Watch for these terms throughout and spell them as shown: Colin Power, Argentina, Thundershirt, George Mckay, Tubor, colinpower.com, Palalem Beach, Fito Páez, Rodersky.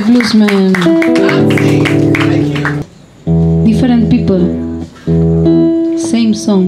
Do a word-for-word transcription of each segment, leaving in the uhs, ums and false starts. the bluesman. Thank you. Different people, same song.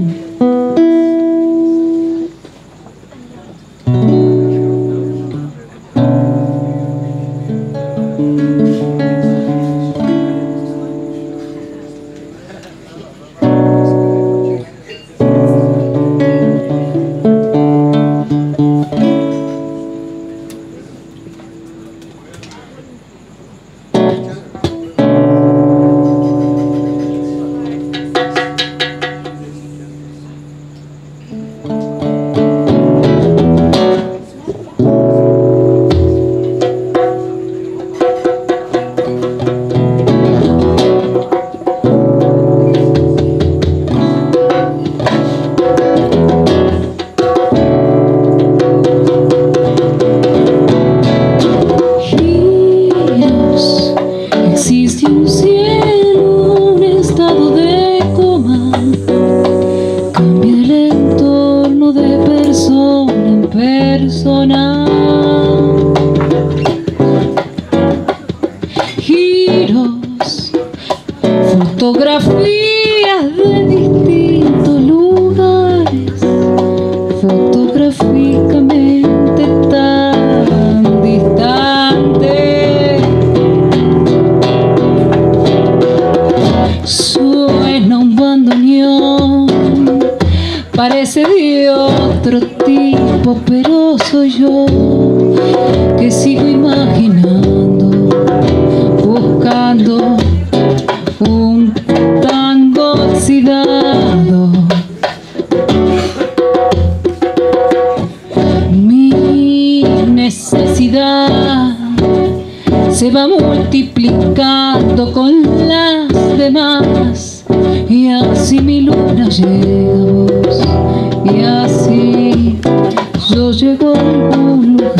Fotografías de distintos lugares, fotográficamente tan distantes. Suena un bandoneón, parece de otro tipo, pero soy yo que sigo imaginando, buscando un tango oxidado. Mi necesidad se va multiplicando con las demás, y así mi luna llega a vos, y así yo llego a algún lugar.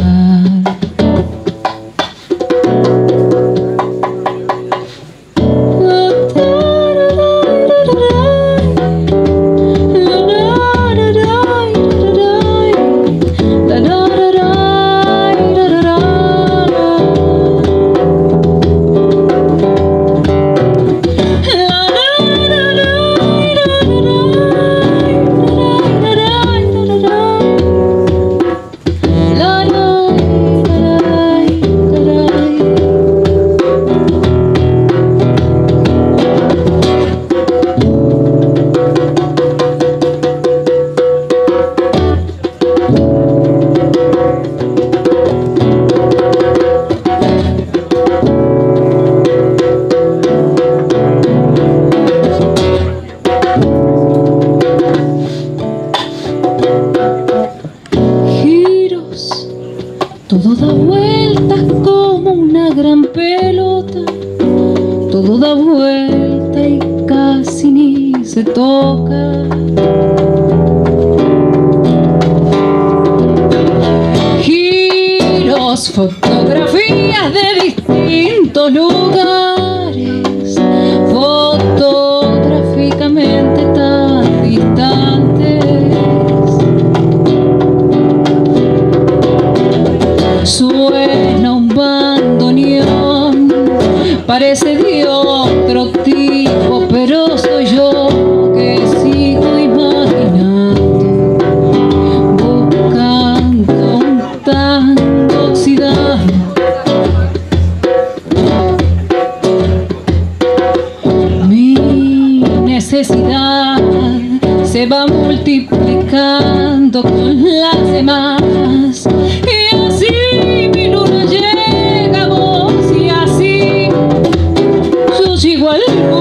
Todo da vueltas como una gran pelota, todo da vuelta y casi ni se toca. Giros, fotografías de distintos lugares, fotográficamente tan distantes. Suena un bandoneón, parece de otro tipo, pero soy yo que sigo imaginando, buscando un tango oxidado. Mi necesidad se va multiplicando con las demás, y así mi luna llega a vos, y así yo sigo al lugar.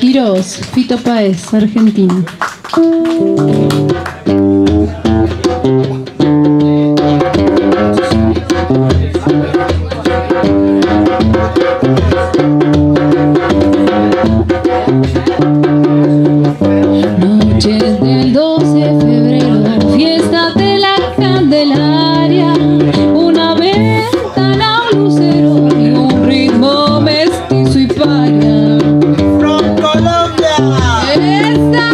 Giros, Fito Páez, Argentina. Noches del doce de febrero, fiesta de la Candelaria, una ventana, un lucero y un ritmo mestizo y paria. From Colombia. ¡Esa!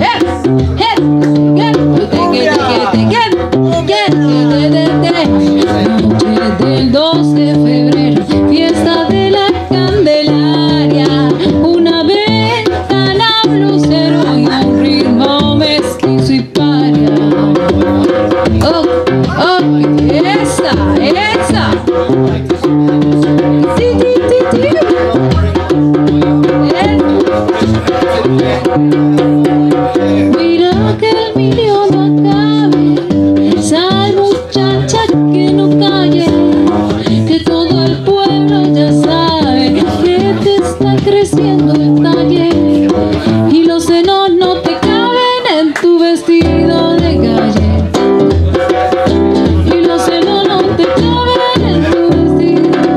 ¡Es! ¡Es! Noches del doce de febrero, fiesta de la Candelaria, una ventana, un lucero y un ritmo mestizo y paria. ¡Oh! ¡Oh! ¡Esa! ¡Esa! ¡Sí, sí, sí, sí! ¡Esa! Mira que el mío no acabe, sal muchacha que no calle, que todo el pueblo ya sabe que te está creciendo el talle y los senos no te caben en tu vestido de calle. Y los senos no te caben en tu vestido de calle.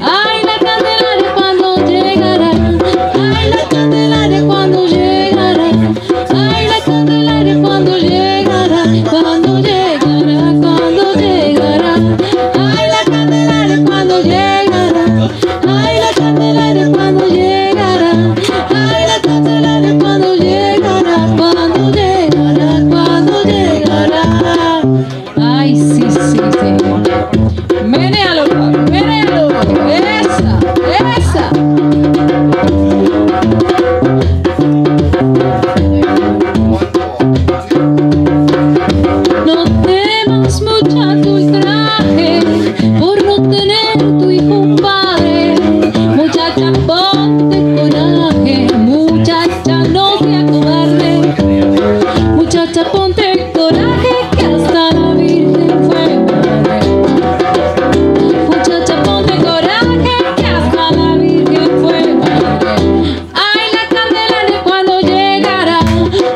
Ay, la Candelaria cuando llegará. Ay, la Candelaria cuando llegará. Ay, la Candelaria cuando llegará. Cuando llegará, cuando llegará. Ay, la Candelaria cuando llegará. Ay, la Candelaria cuando llegará. Ay, la Candelaria cuando llegará. Cuando llegará, cuando llegará. Ay, sí, sí, sí. Menéalo, Pablo, menéalo. Esa, esa. No temas mucha tu ultraje por no tener tu hijo un padre. Muchacha, ponte coraje. Muchacha, no te acobarde. Muchacha, ponte coraje que hasta la Virgen fue madre. Muchacha, ponte coraje que hasta la Virgen fue madre. Ay, la Candelaria cuando llegará.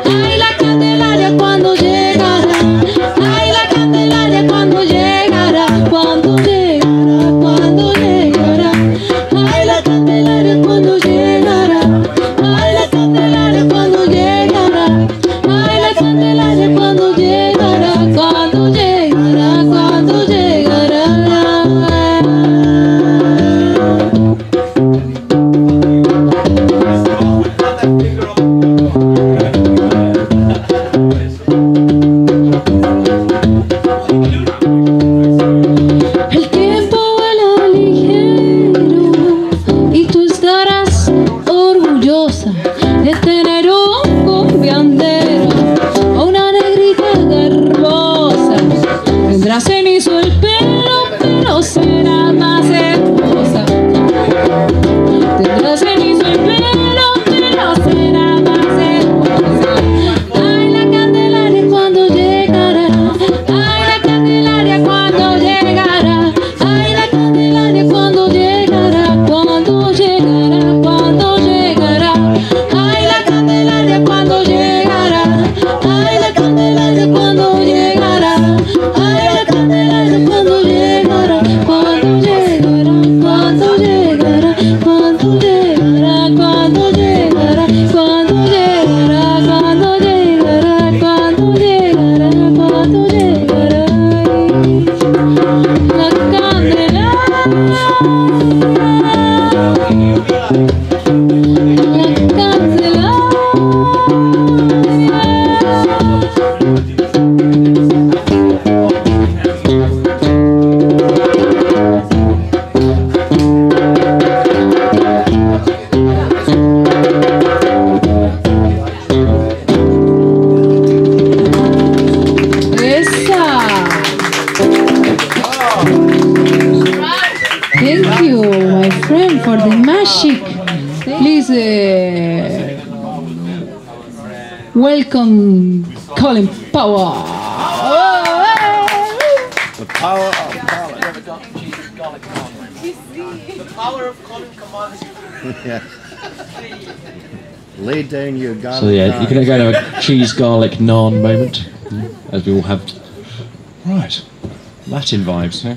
Ay, la Candelaria cuando llegará. Ay, la Candelaria cuando llegará. Cuando llegará, cuando llegará. Ay, la Candelaria cuando llegará. Ay, la Candelaria cuando llegará. Ay, la Candelaria cuando llegará. Cuando llegará, cuando llegará. El tiempo vuela ligero y tú estarás orgullosa de tener un cumbiandero o una negrita garbosa. Tendrá cenizo el pelo, pero será más hermosa. Tendrá cenizo el pelo, pero será más hermosa. Ay, la Candelaria cuando llegará. Ay, la Candelaria cuando llegará. Ay, la Candelaria cuando llegará. Cuando llegará, cuando llegará. Ay, la Candelaria cuando llegará. Ay, la Candelaria cuando llegará. Ay, la Candelaria cuando llegará. Cuando llegará, cuando llegará. Cuando llegará, cuando llegará. Cuando llegará, cuando llegará. Cuando llegará, cuando llegará. La Candelaria. La Candelaria. Esa. Thank you, my friend, for the magic. Please uh, welcome Colin Power. The power of Colin. The power of Colin commands you. Yeah. Lay down your garlic. So yeah, naan. You're going to go to a cheese garlic naan moment, yeah, as we all have. Right, Latin vibes, yeah.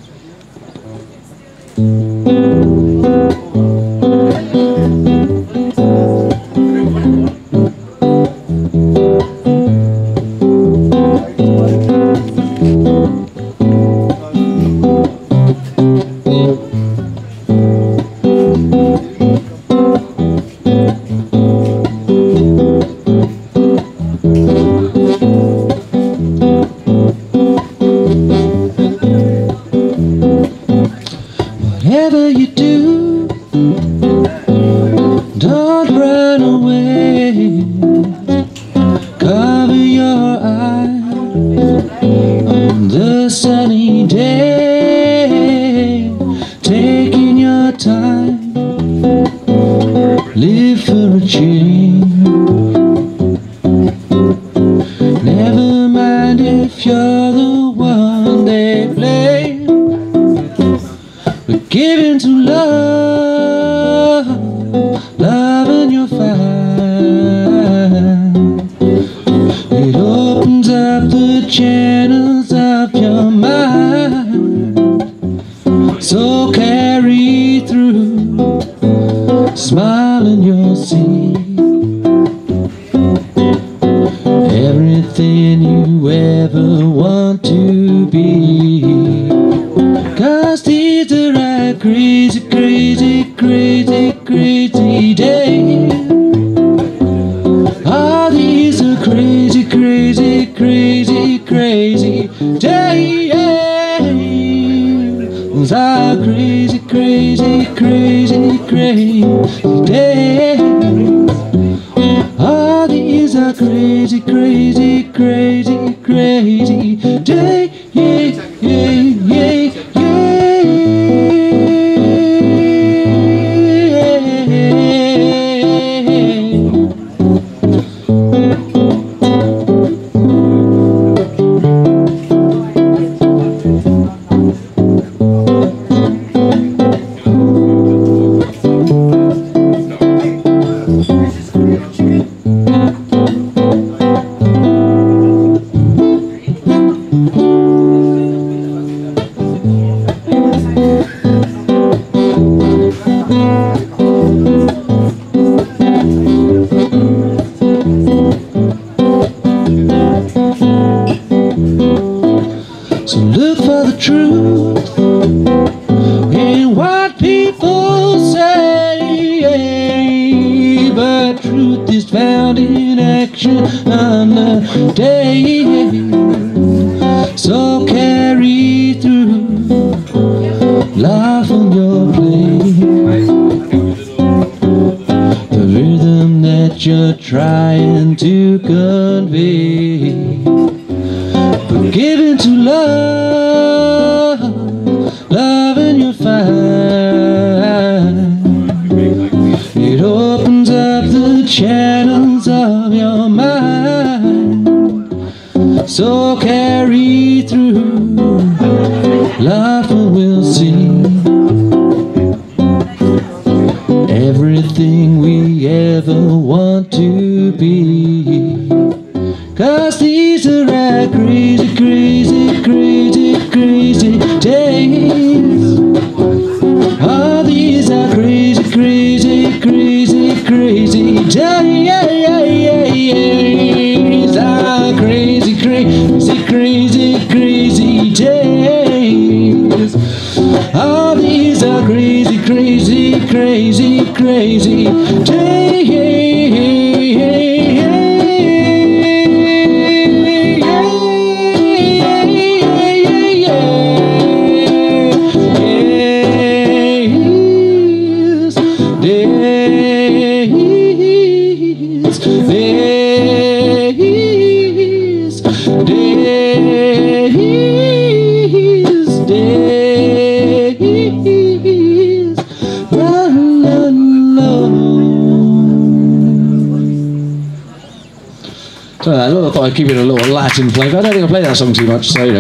Give it a little Latin flavour. I don't think I play that song too much, so you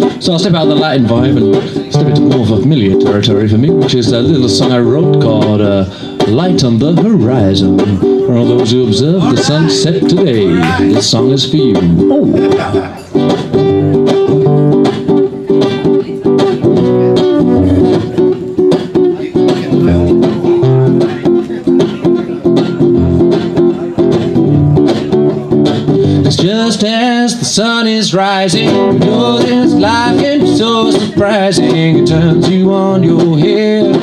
know. So I'll step out of the Latin vibe and step into more familiar territory for me, which is a little song I wrote called uh, Light on the Horizon. For all those who observe the sunset today, this song is for you. Oh. Just as the sun is rising, you know this life can be so surprising. It turns you on your head.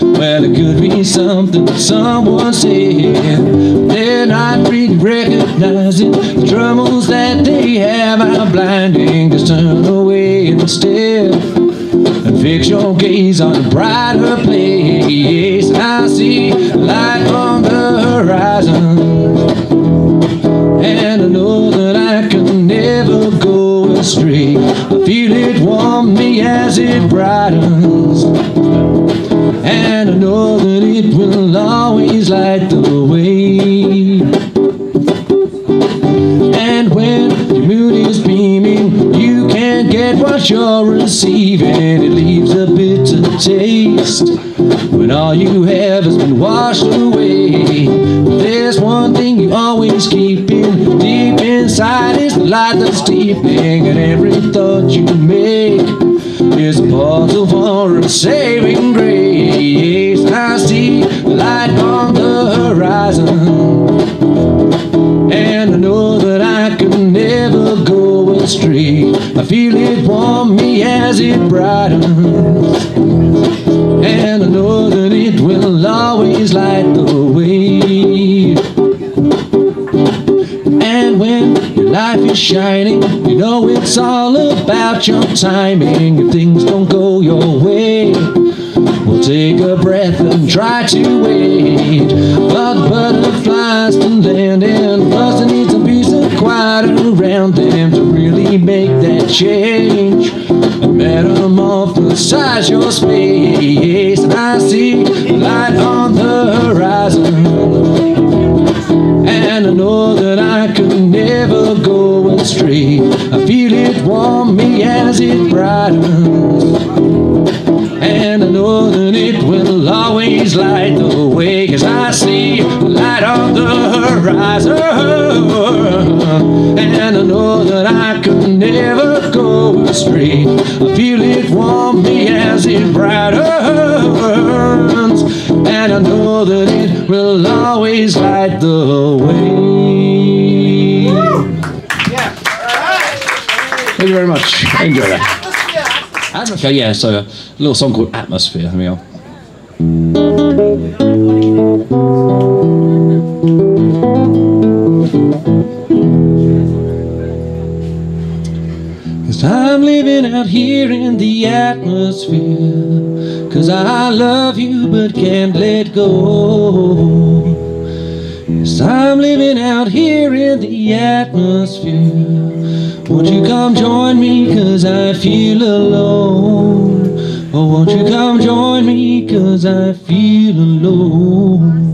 Well, it could be something someone said. They're not really recognizing the troubles that they have are blinding. Just turn away instead and fix your gaze on a brighter place. I see light on the horizon, and I know that I can never go astray. I feel it warm me as it brightens, and I know that it will always light the way. And when your moon is beaming, you can't get what you're receiving. It leaves a bitter taste when all you have has been washed away. There's one thing you always keep in deep inside, is the light that's deepening, and every thought you make is a portal for a saving grace. I see the light on the horizon, and I know that I can never go astray. I feel it warm me as it brightens, and I know that it will always light the way. And when your life is shining, you know it's all about your timing. If things don't go your way, well, take a breath and try to wait. But butterflies can land in, first it needs a piece of quiet around them to really make that change and metamorphosize your space. I see light on the horizon, and I know that I can never go astray. I feel it warm me as it brightens, and I know that it will always light the way. 'Cause I see light on the horizon, and I know that I could never go astray. I feel it warm me as it brightens, and I know that it will always light the way. Yeah. Thank you very much. Enjoy that. Okay, yeah, so a little song called Atmosphere. Here we are. Cause I'm living out here in the atmosphere, cause I love you but can't let go. Yes, I'm living out here in the atmosphere. Won't you come join me, 'cause I feel alone? Oh, won't you come join me, 'cause I feel alone?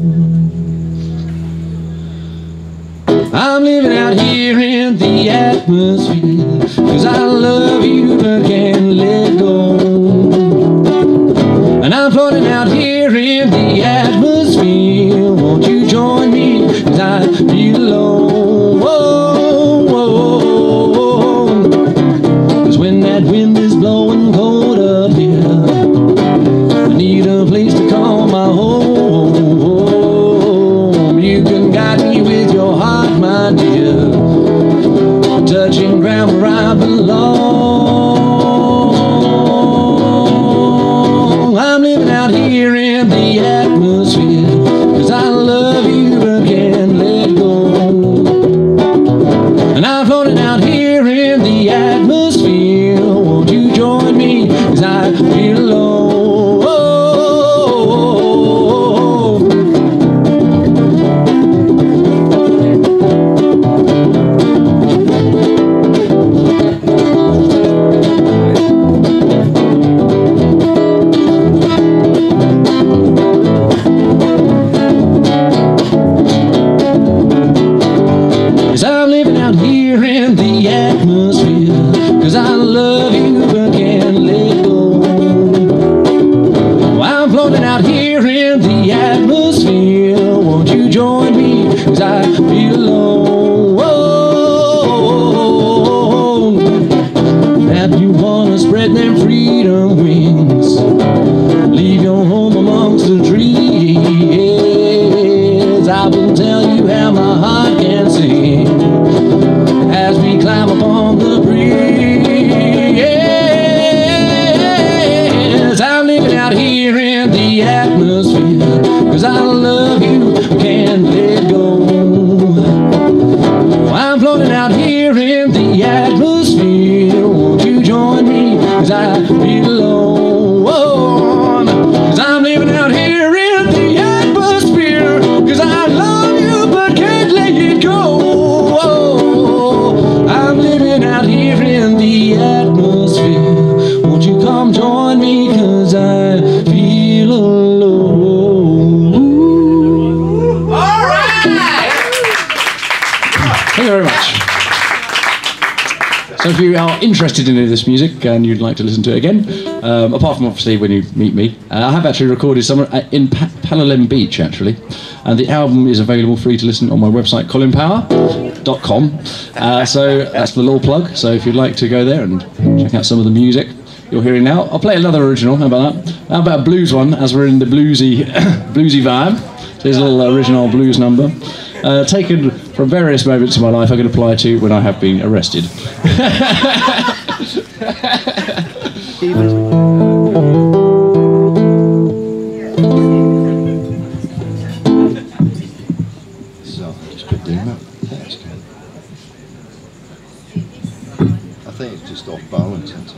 I'm living out here in the atmosphere, 'cause I love you but can't let go. And I'm floating out here in the atmosphere. Won't you join me, 'cause I feel alone? Whoa. Wind is blowing cold up here. I need a place to call my home. You can guide me with your heart, my dear, touching ground where I belong. I'm living out here in the atmosphere, 'cause I love you but can't let go. And I'm floating out here in the atmosphere. Won't you join? and spread them freedom wings. Leave your home amongst the trees. I will tell you how my heart can sing as we climb upon the breeze. I'm living out here in the atmosphere, 'cause I love you, can't let go. I'm floating out here in the atmosphere, won't you join me, 'cause I belong. 'Cause I'm living out here in the atmosphere, 'cause I love you but can't let it go. I'm living out here in the atmosphere, won't you come join me, 'cause I feel alone. Thank you very much. So if you are interested in this music and you'd like to listen to it again, um, apart from obviously when you meet me, uh, I have actually recorded somewhere in pa Palalem Beach actually, and the album is available free to listen on my website colin power dot com. Uh, so that's the little plug. So if you'd like to go there and check out some of the music you're hearing now, I'll play another original. How about that? How about a blues one? As we're in the bluesy, bluesy vibe, so there's a little original blues number. Uh, taken from various moments of my life I can apply to when I have been arrested. So, just put them up. That's good. I think it's just off balance, isn't it?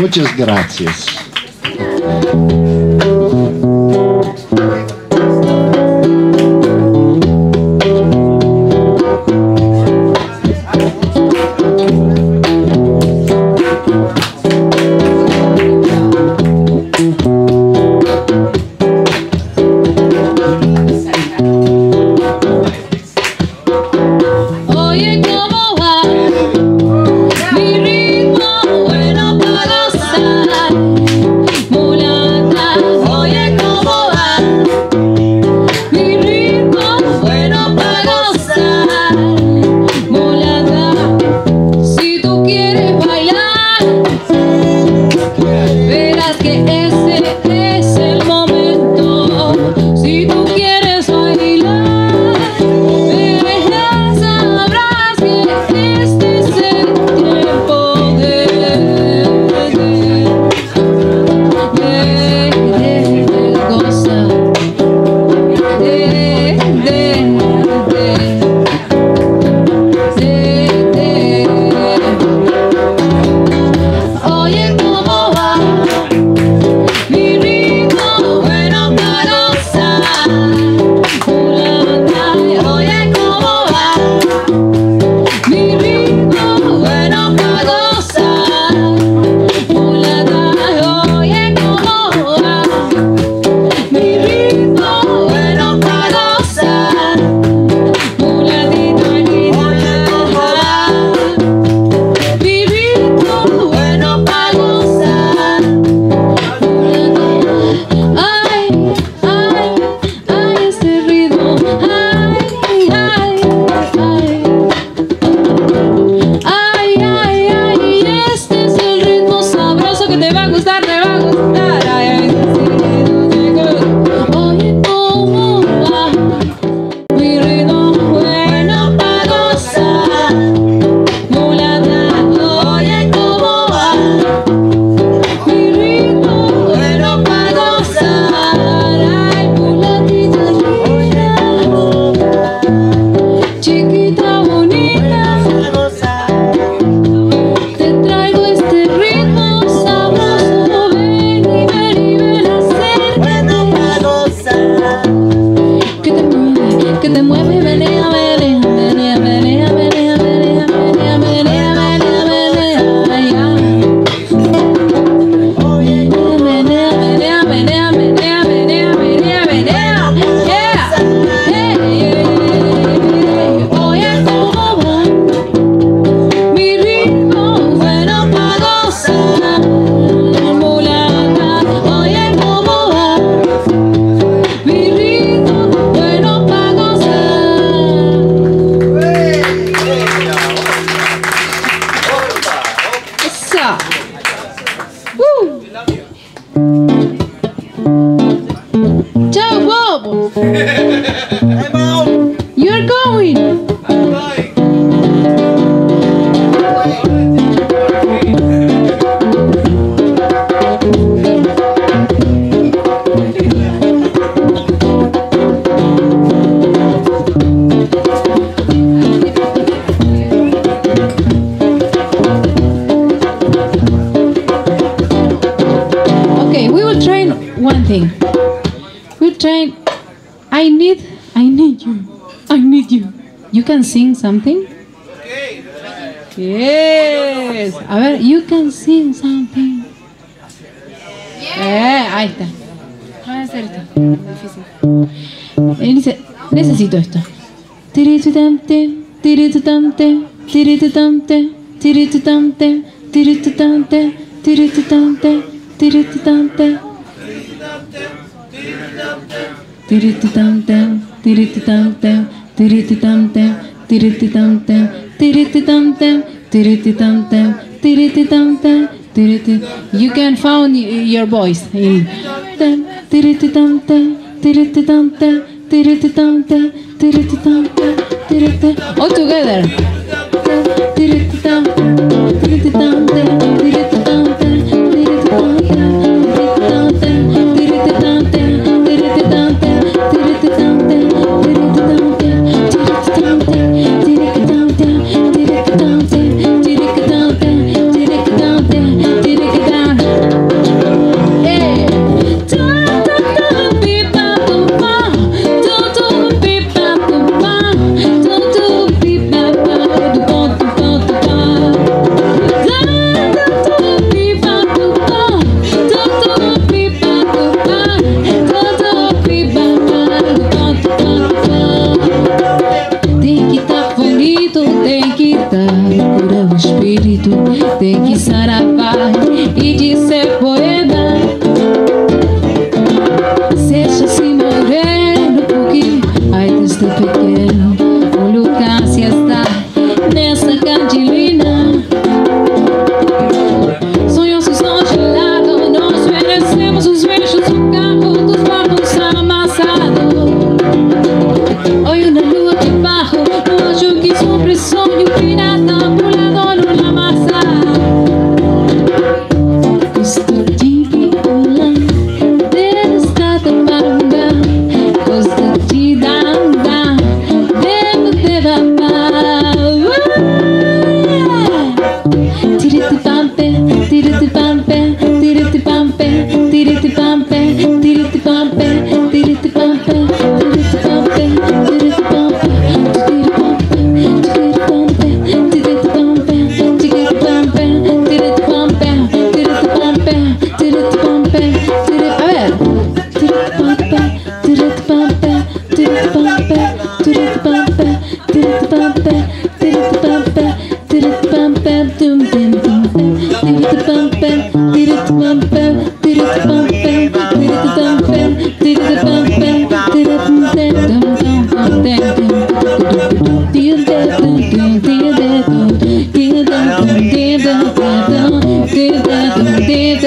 Muchas gracias. Hola. va a gustar, te va a gustar. Ay, oye, ¿cómo va? Mi ritmo bueno para gozar. Mulata, oye, ¿cómo va? Mi ritmo bueno para gozar. Ay, mulatita linda, chiquita bonita, te traigo este ritmo sabroso. Ven y ven y ven a ser bueno para gozar. Que te mueve, que te mueve, venea, venea, venea, venea, venea, venea, venea, venea, venea, venea, venea. Oye, venea, venea, venea, venea, venea, venea, venea. Yeah, yeah. Oye, ¿cómo va? Mi ritmo bueno para gozar. Mulata, oye, ¿cómo va? Mi ritmo bueno para gozar. Eso. Uh. Chao, Bob. You're going. Okay, we will train one thing. We'll train. I need, I need you. I need you. You can sing something? Yes. A ver, you can sing something. Eh, ahí está. Voy a hacer esto. Difícil. Él dice, necesito esto. Tiritutante, tiritutante, tiritutante, tiritutante, tiritutante, tiritutante, tiritutante, tiritutante, tiritutante, tiritutante, tiritutante, tiritutante, tiritutante, tiritutante, tiritutante. You can find your voice in tiritutante, tiritutante, tiritutante, tiritutante, tiritutante. All together. Tiritutante, tiritutante, tiritutante, tiritutante, tiritutante, tiritutante, tiritutante, tem que sarapar e de ser poeta. Seja assim moreno, porque ai desde pequeno o Lucas está nessa cantilena. Sonhos são gelados, nós merecemos os beijos do campo dos barcos amassados. Olho na lua de barro, um anjo que sofre sonho que nada pulado no lama. Did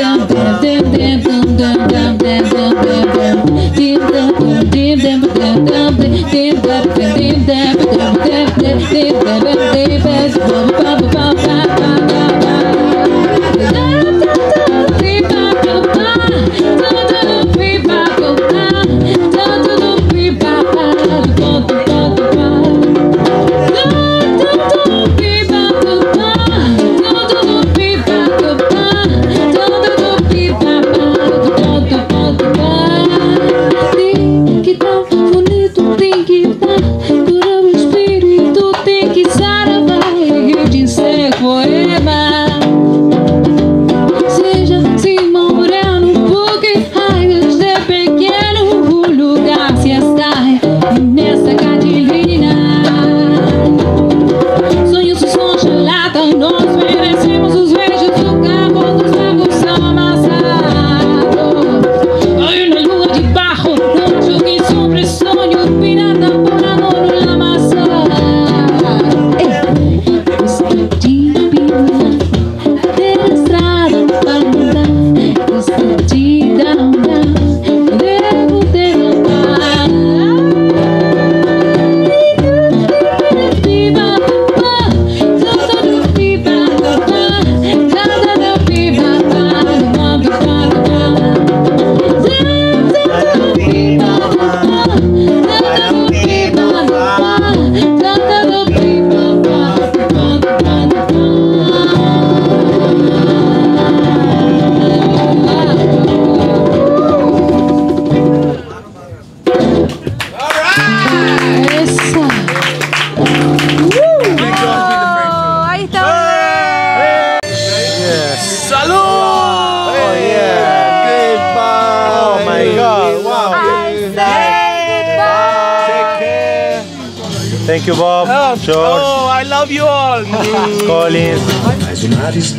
Thank you, Bob. Oh, George. Oh, I love you all. Colin.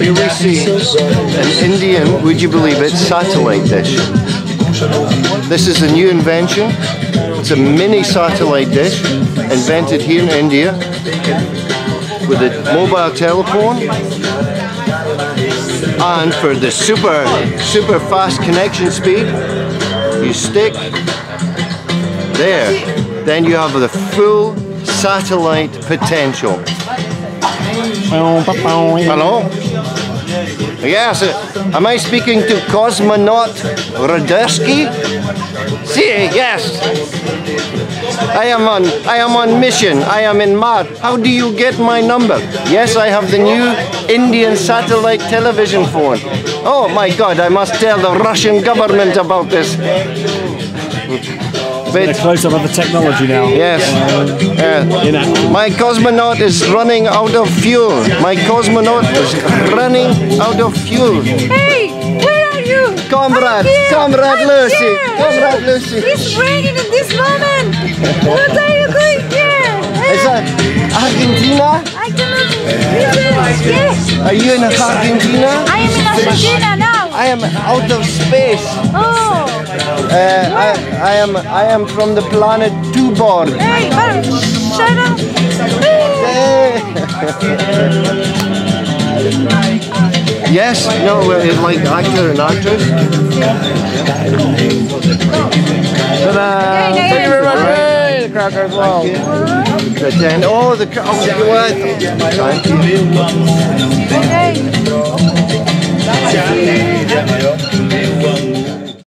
We received an Indian, would you believe it, satellite dish. This is a new invention. It's a mini satellite dish invented here in India with a mobile telephone. And for the super, super fast connection speed, you stick there. Then you have the full satellite potential. Hello? Yes, am I speaking to cosmonaut Rodersky? See, yes. I am on, I am on mission. I am in Mars. How do you get my number? Yes, I have the new Indian satellite television phone. Oh my God, I must tell the Russian government about this. We're close up on the technology now. Yes. Uh, my cosmonaut is running out of fuel. My cosmonaut is running out of fuel. Hey, where are you? Comrade, Comrade Lucy. Comrade Lucy. It's raining at this moment. What are you doing here? Is that Argentina? I cannot read it. Are you in Argentina? I am in Argentina now. I am out of space. Oh. Uh, I, I am I am from the planet Tubor. Hey, but shut up. Hey. Yes, no, it's like actor and actress. Ta-da! Thank you very much. Hey, the cracker as well. Pretend. Oh, the cracker. Oh, what? Thank you. Okay.